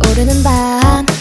타오르는 밤